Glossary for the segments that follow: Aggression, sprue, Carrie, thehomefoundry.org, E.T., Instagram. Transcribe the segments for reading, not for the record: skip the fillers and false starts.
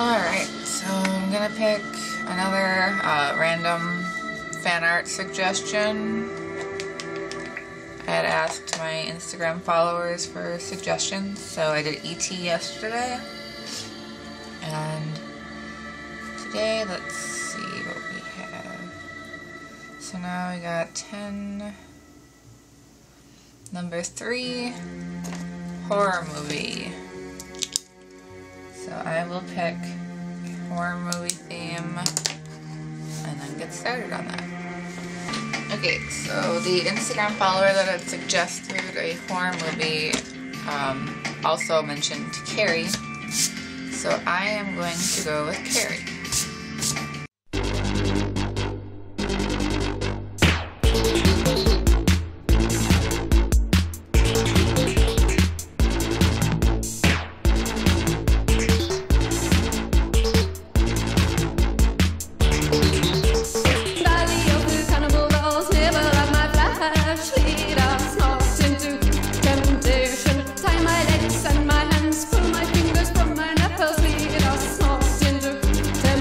Alright, so I'm gonna pick another random fan art suggestion. I had asked my Instagram followers for suggestions, so I did E.T. yesterday. And today, let's see what we have. So now we got 10. Number 3, horror movie. So I will pick a horror movie theme and then get started on that. Okay, so the Instagram follower that had suggested a horror movie also mentioned Carrie. So I am going to go with Carrie. Tell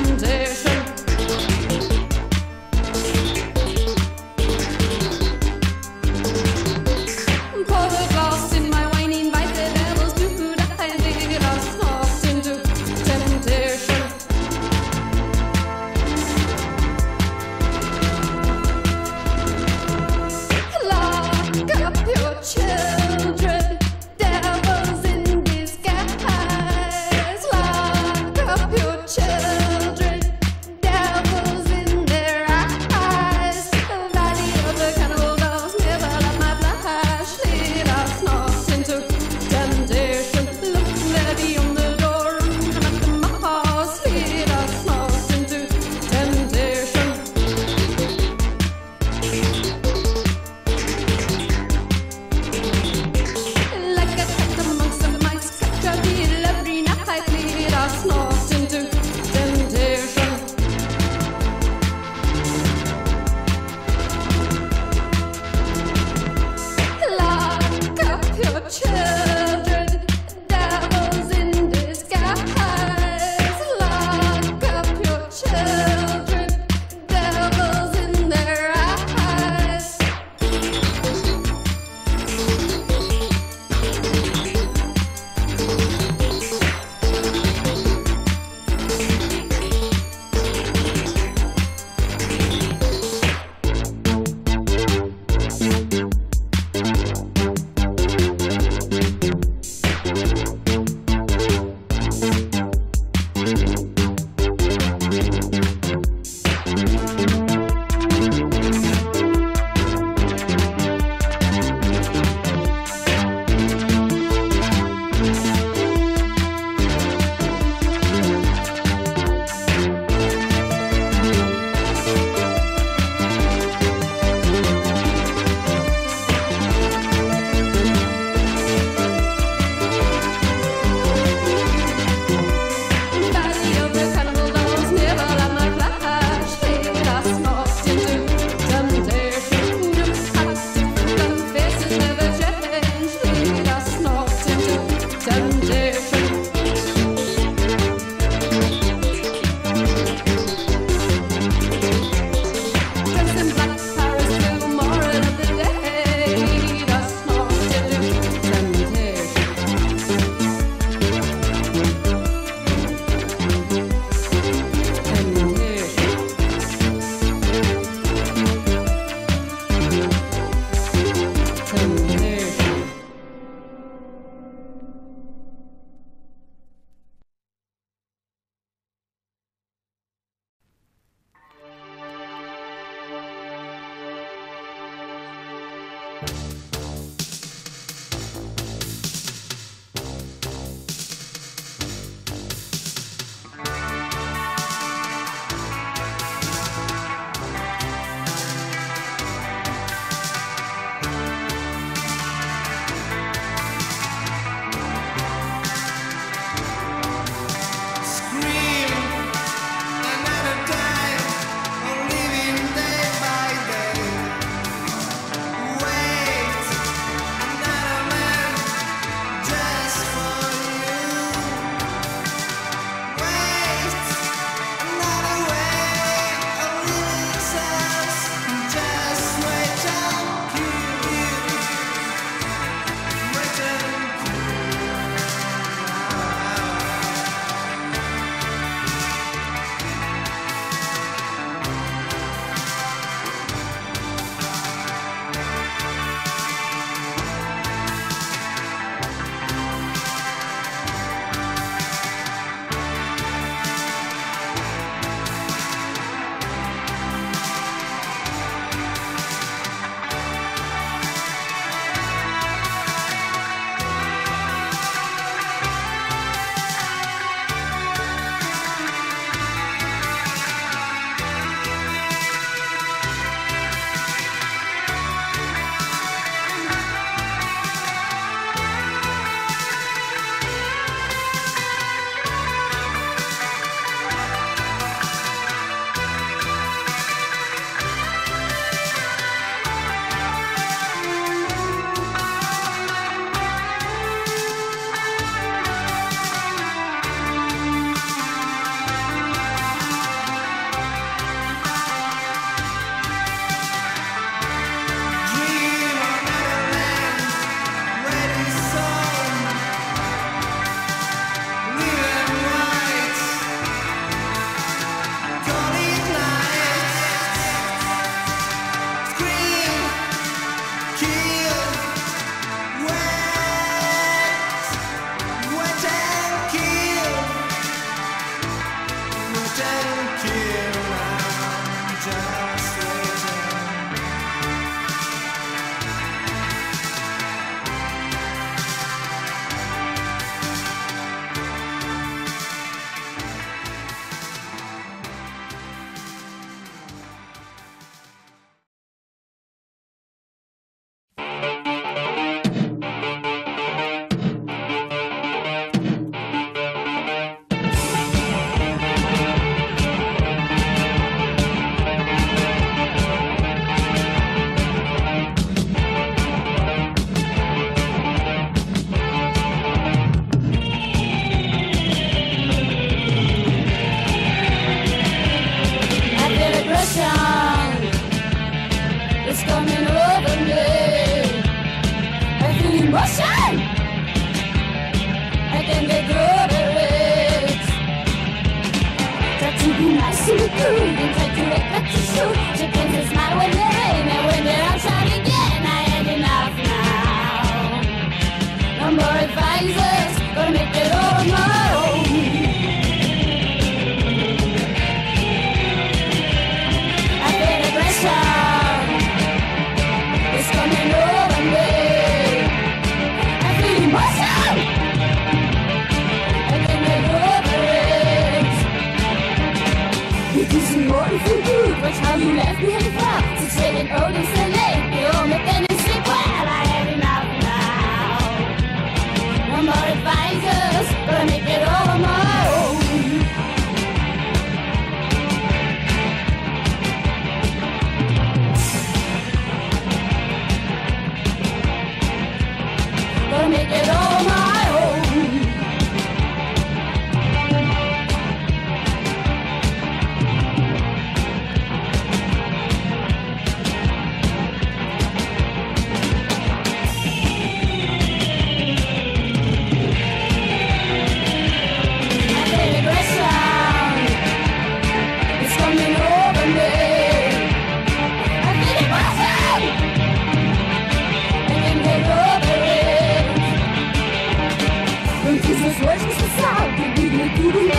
to be my super and take direct back to shoot. Chickens that smile when they're in, and when they're outside again, I had enough now. No more advisors, gonna make it all on my own. I've been aggression, it's coming over me. I feel emotion. But how you left me in the club to take an old and so late. You all make them and sleep well, I had enough now. No more advisors, gonna make it all on my own. Gonna make it all on my own. We're just the sound.